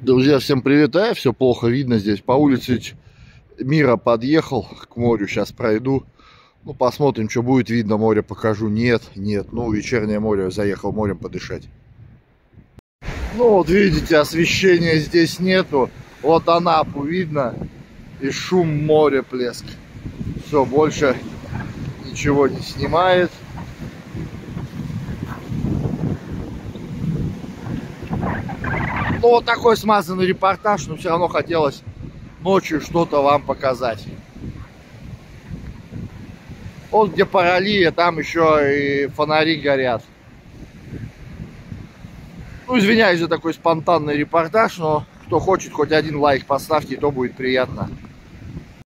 Друзья, всем привет! Все плохо видно здесь. По улице Мира подъехал к морю. Сейчас пройду. Ну, посмотрим, что будет видно. Море покажу. Нет. Ну, вечернее море. Заехал морем подышать. Ну, вот видите, освещения здесь нету. Вот Анапу видно. И шум моря, плеск. Все, больше ничего не снимает. Ну, вот такой смазанный репортаж, но все равно хотелось ночью что-то вам показать. Вот где Паралия, там еще и фонари горят. Ну, извиняюсь за такой спонтанный репортаж, но кто хочет, хоть один лайк поставьте, и то будет приятно.